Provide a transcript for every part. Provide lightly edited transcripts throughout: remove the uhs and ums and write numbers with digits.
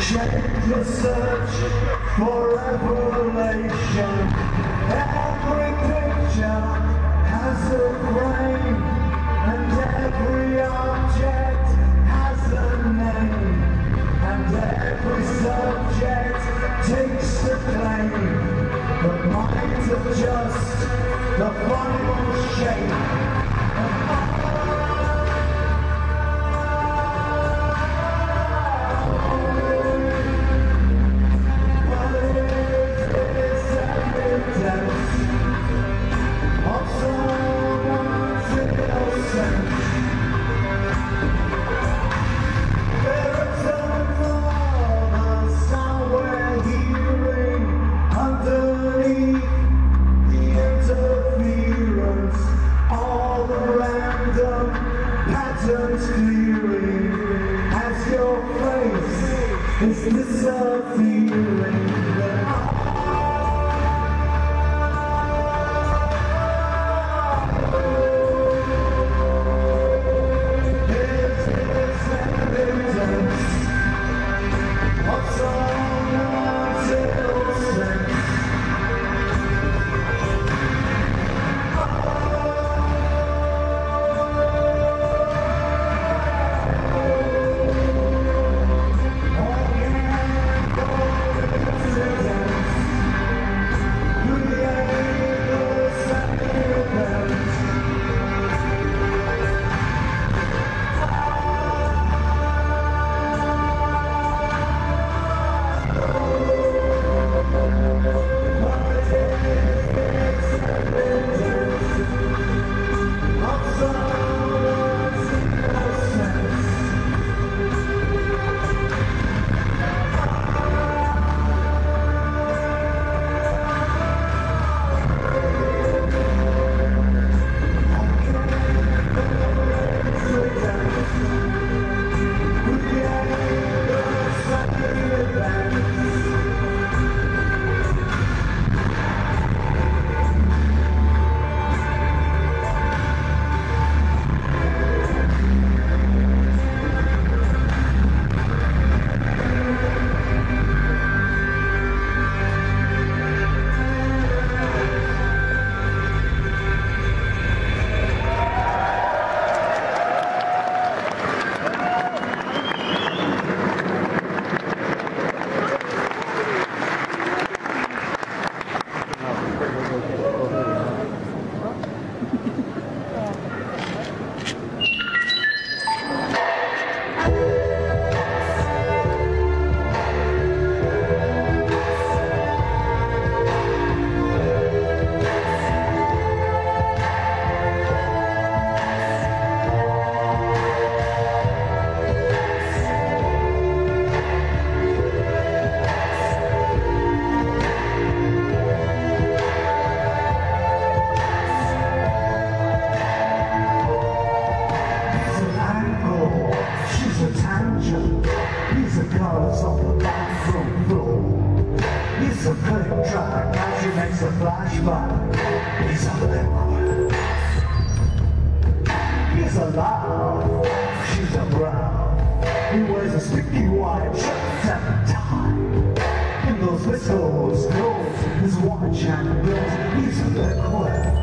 Check the search for revelation. Every picture has a frame, and every object has a name, and every subject takes a claim. The minds are just the final shape. Is this a feeling? Flashback is a liquid. She's alive, she's a brown. He wears a sticky white shirt and tie. In those whistles, girls, his watch and bills, he's a liquid.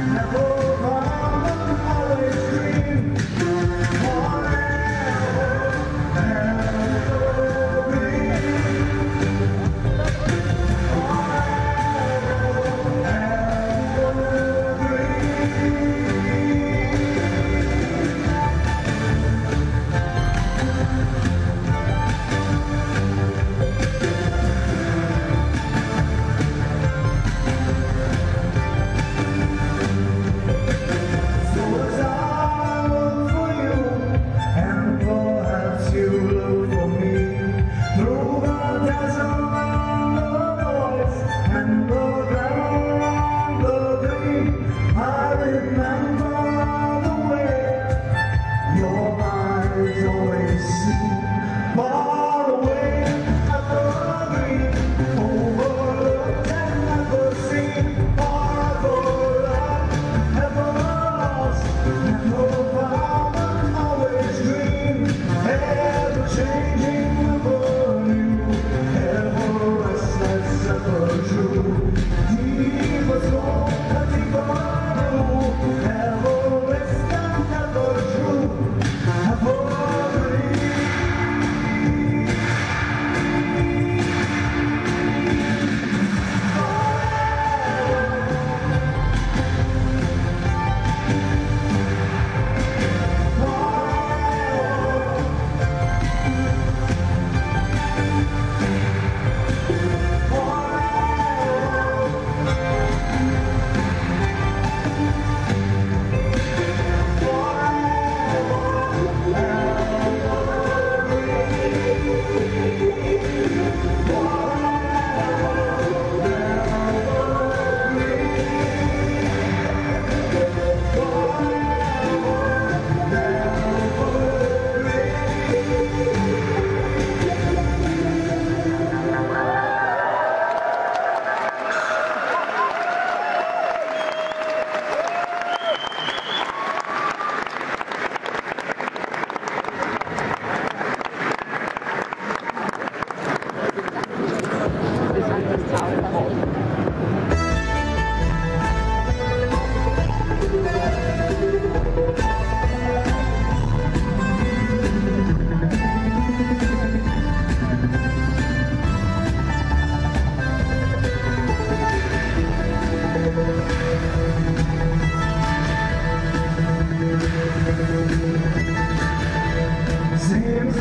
Never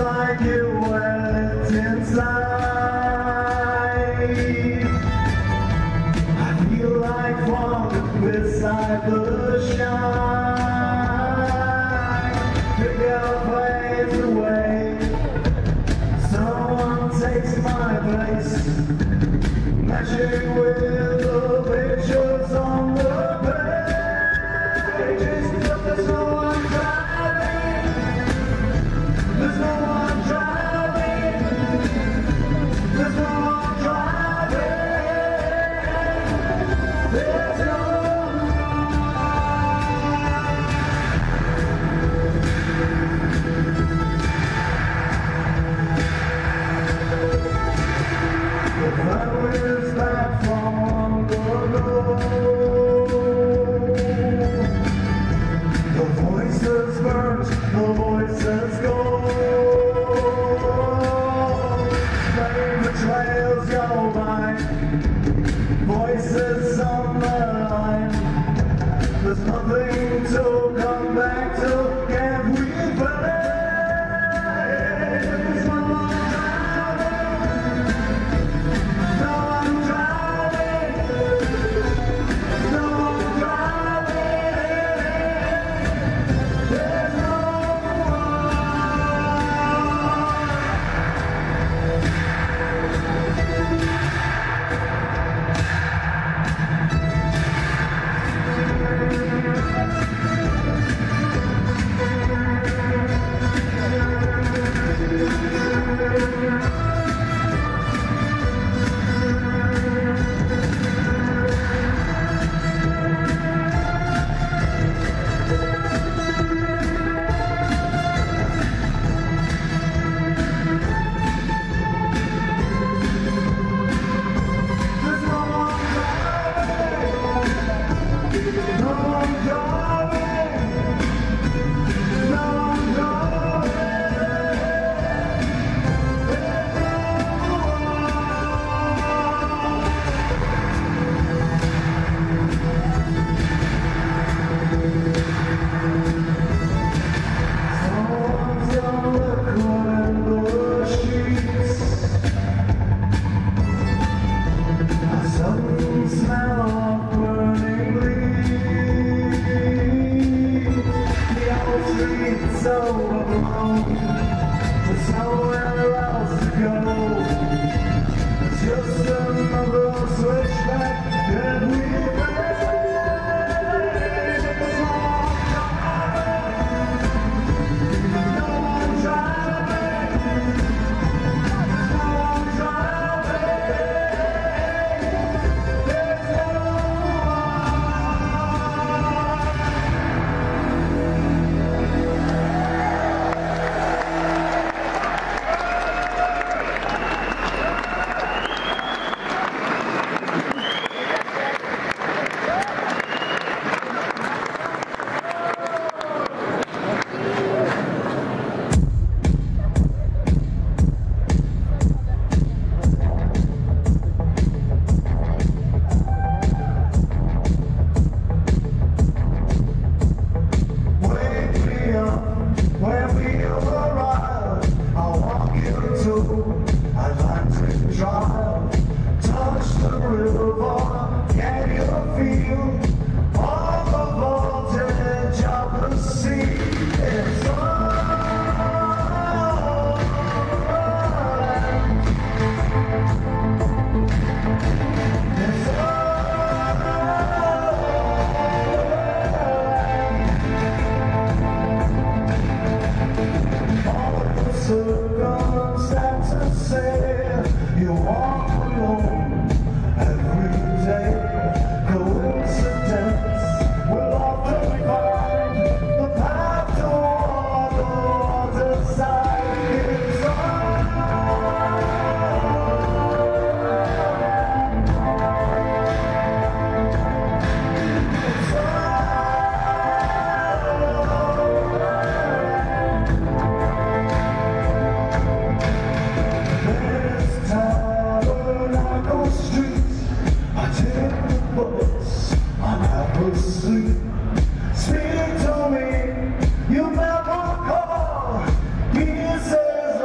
like it went inside. I feel like walking beside the shine. The girl fades away. Someone takes my place. Magic with the pictures on the page. There's no one driving. There's no one driving. There's no one driving. There's no voices on the line. There's nothing to come back to. Can we play? There's no one driving. No one driving. No one driving. There's no one. So alone, there's nowhere else to go. It's just another switchback that we made. There's no one driving. No one driving. No one driving. There's no Speak to me, you never call. He says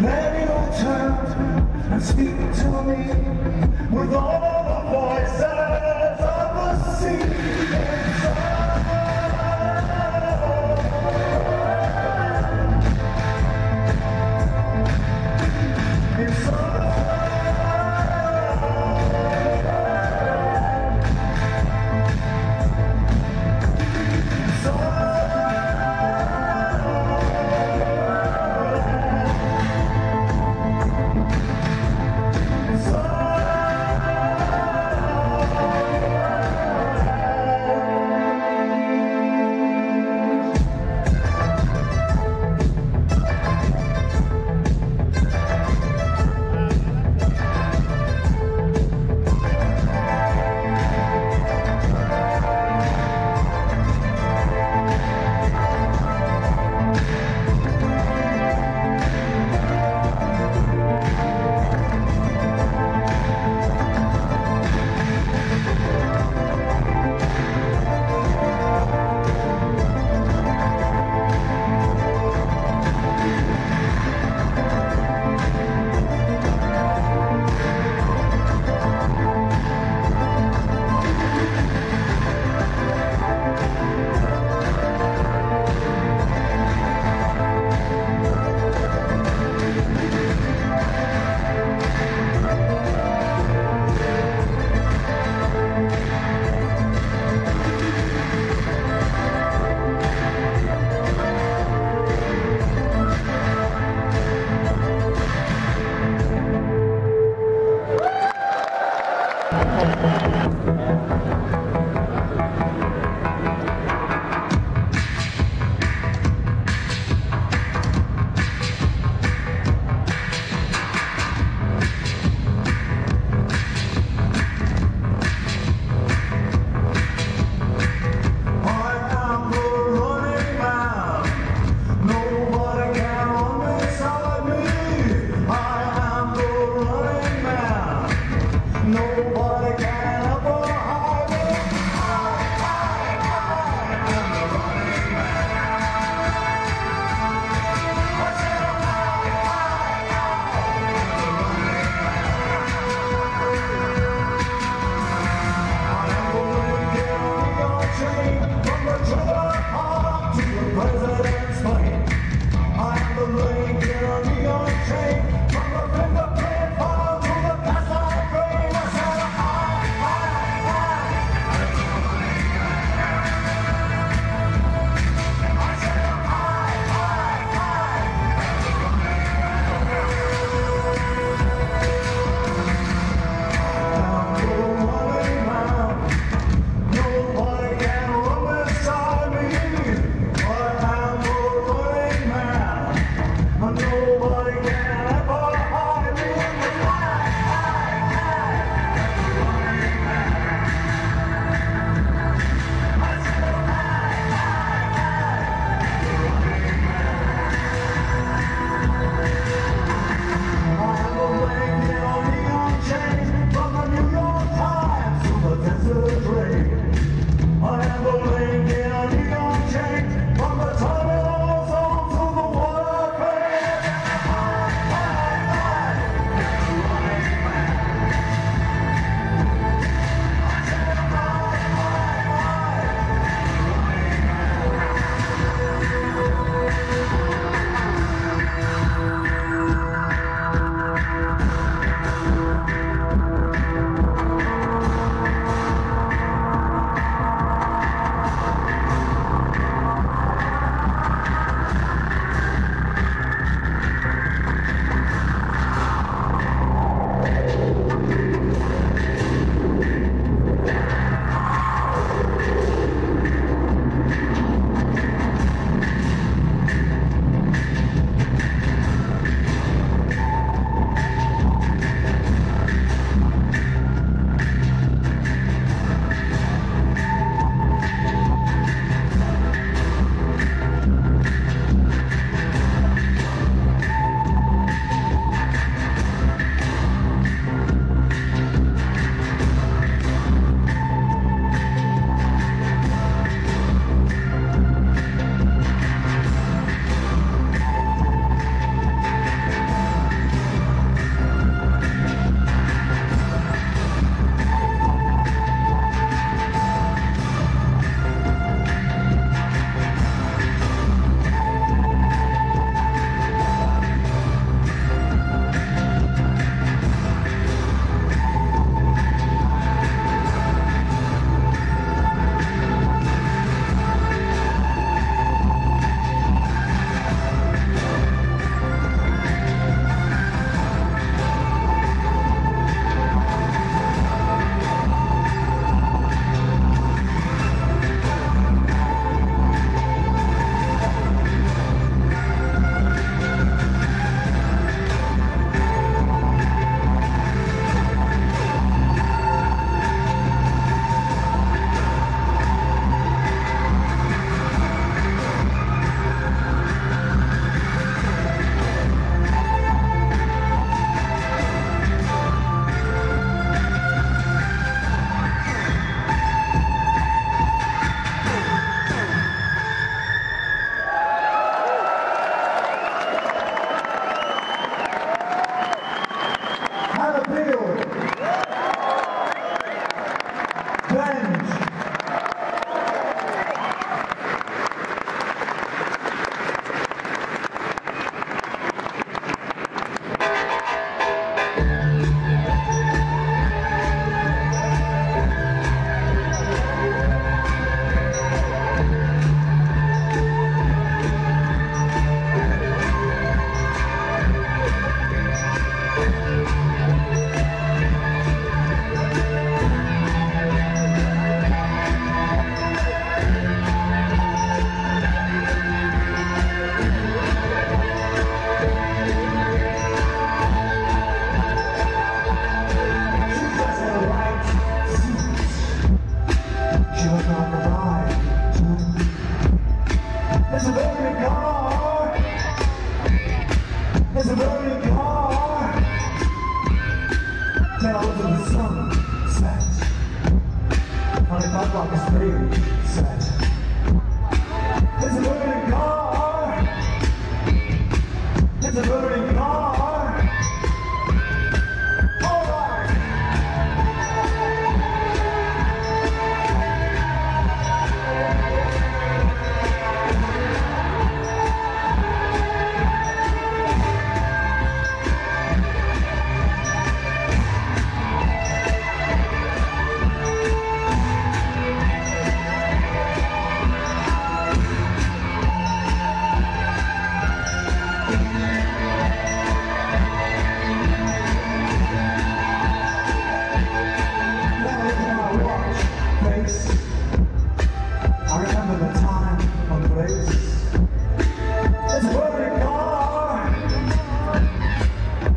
Many will turn and speak to me with all the voices of the sea. Nobody can help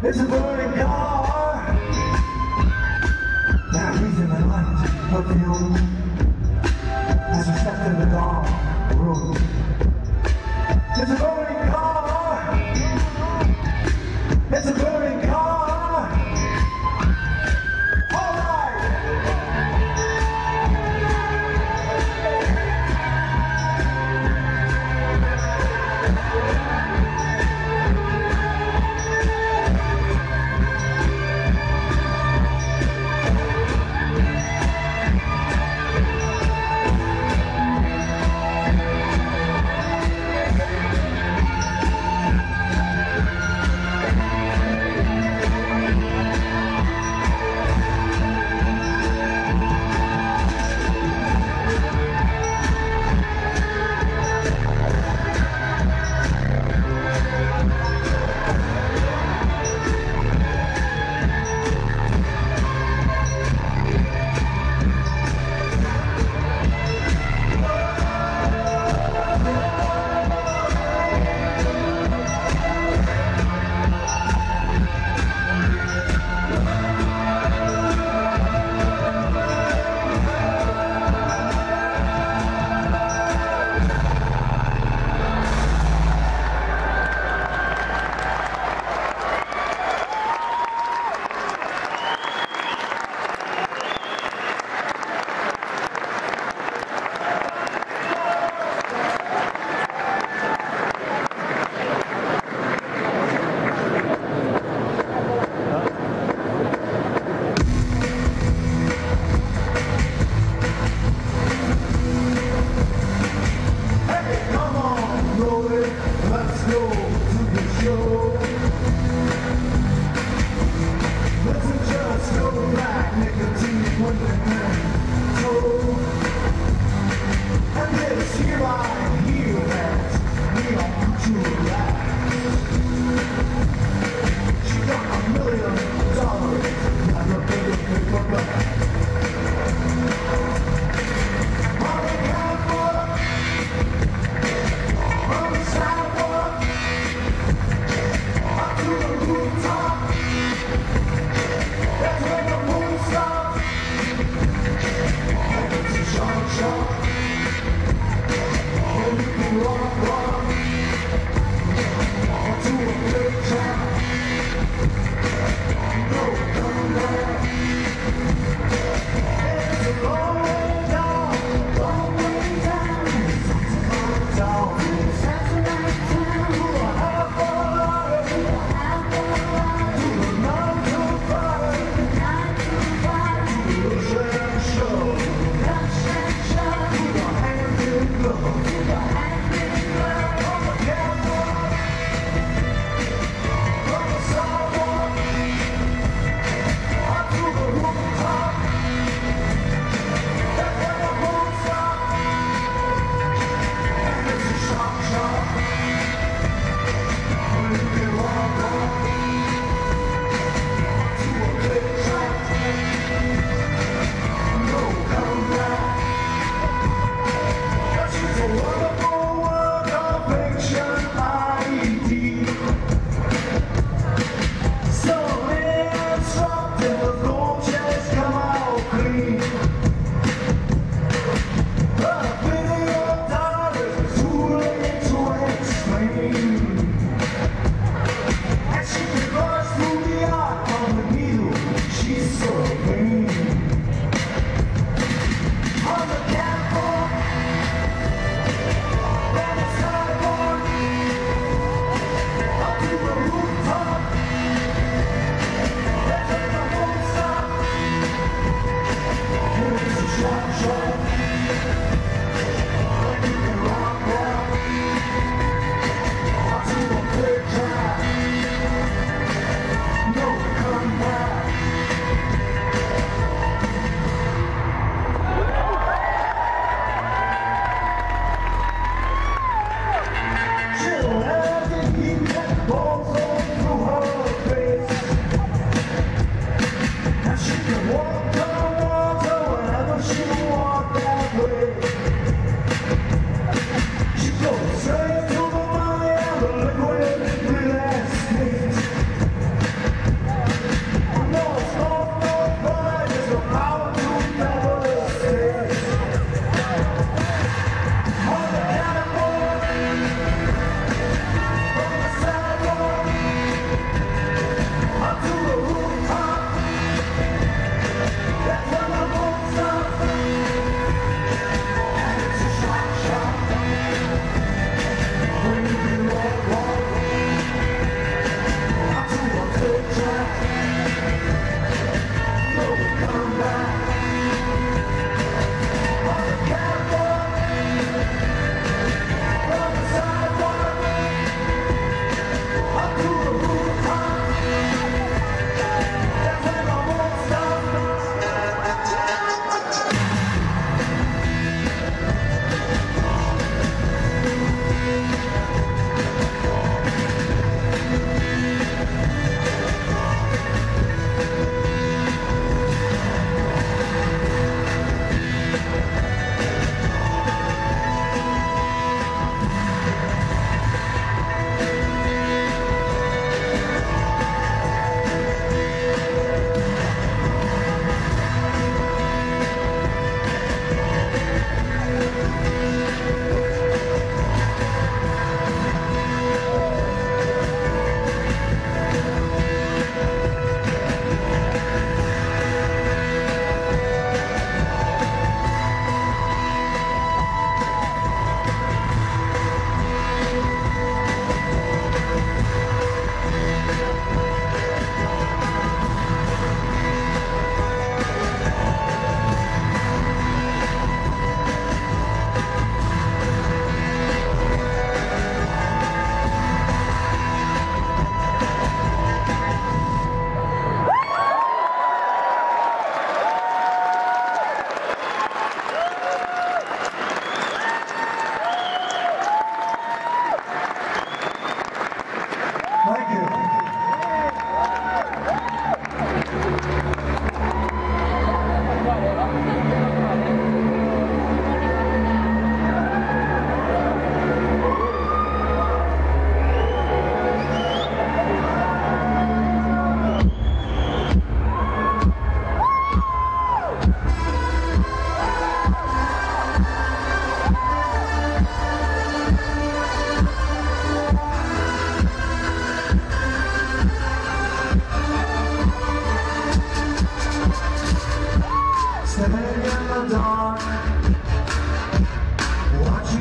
It's a burning car. Now he's in the light of the room, as he stepped in the dark room. It's a burning car. It's a burning car. Watching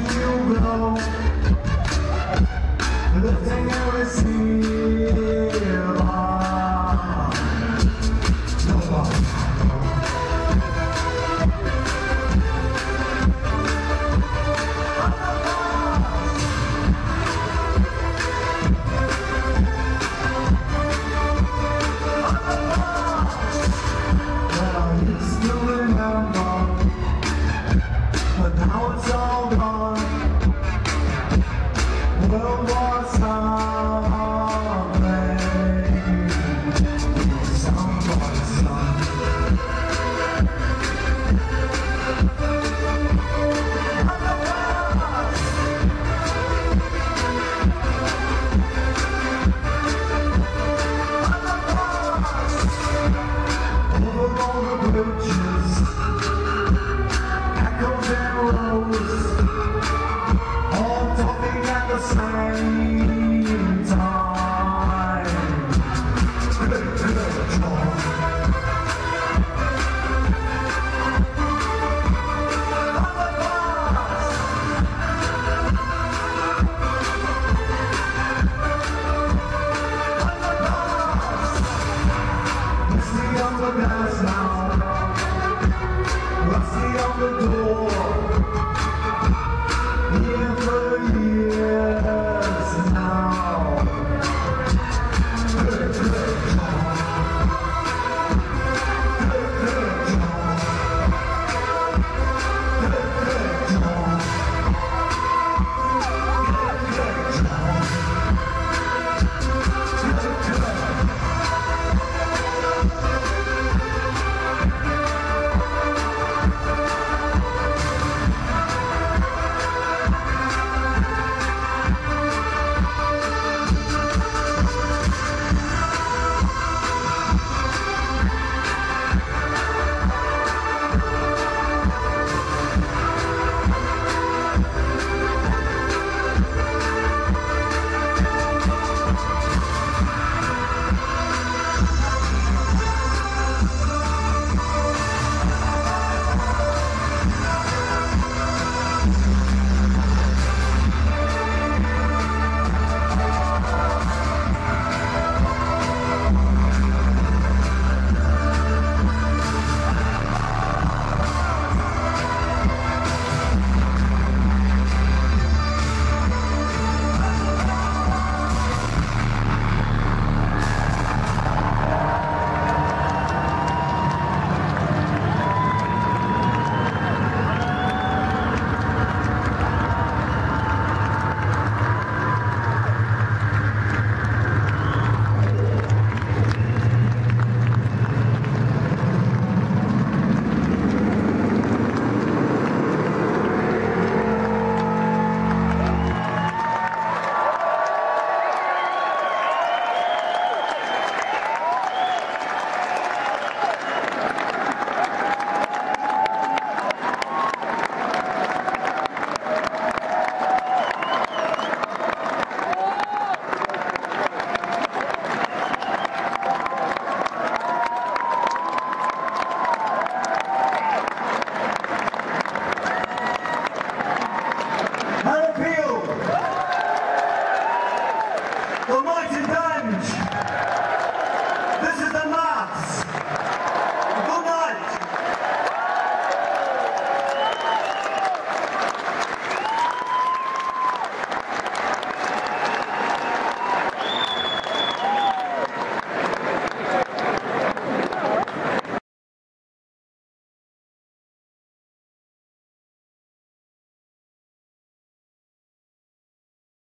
you go, the thing I see.